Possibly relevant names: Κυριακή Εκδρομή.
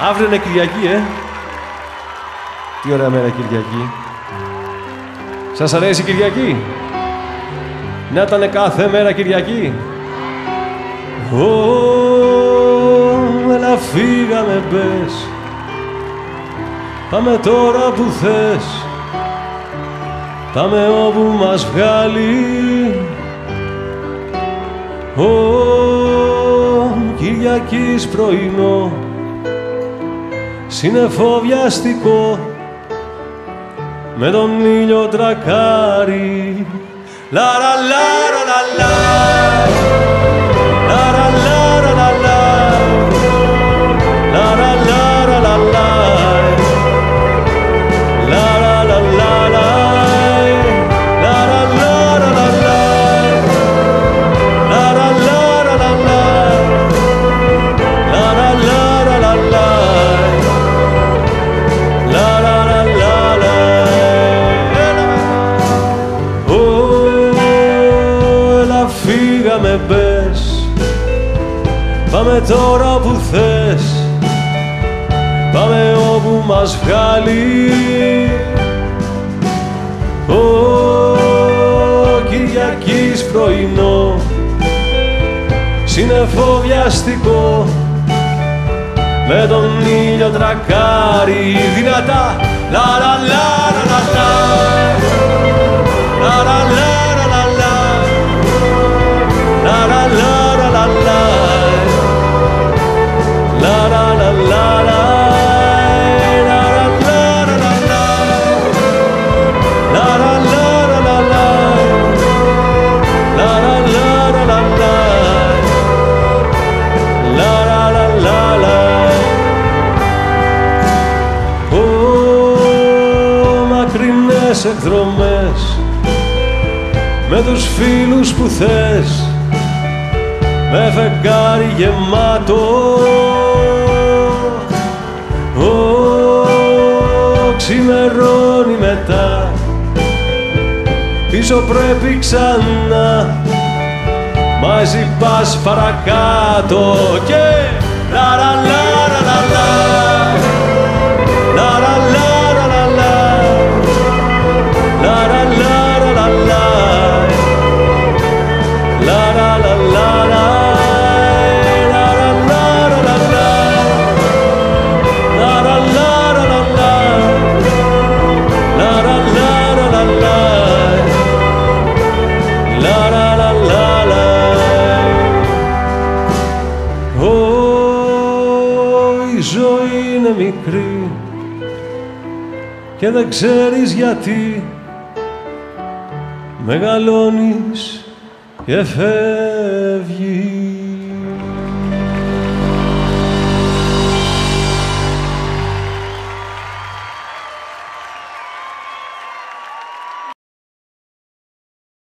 Αύριο είναι Κυριακή, Τι ωραία μέρα Κυριακή. Σας αρέσει η Κυριακή? Να ήτανε κάθε μέρα Κυριακή. Έλα φύγαμε μπες. Πάμε τώρα που θες. Πάμε όπου μας βγάλει. Κυριακής πρωινό, σύννεφο βιαστικό, με τον ήλιο τρακάρι. Λαρα λαρα λαρα, λαρα λαρα λαρα, λαρα λαρα λαρα, λαρα λαρα λαρα, λαρα λαρα λαρα, λαρα λαρα λαρα, λαρα λαρα λαρα, λαρα λαρα λαρα. Έλα φύγαμε μπες, πάμε τώρα που θες, πάμε όπου μας βγάλει. Κυριακής πρωινό, σύννεφο βιαστικό, με τον ήλιο τρακάρι δυνατά. Λα λα λα λα λα, λα λα λα λα λα, λα λα λα λα λα, λα λα λα λα λα. Εκδρομές με τους φίλους που θες, με φεγγάρι γεμάτο, ξημερώνει μετά, πίσω πρέπει ξανά, μαζί πας παρακάτω και και δεν ξέρεις γιατί μεγαλώνεις και φεύγεις.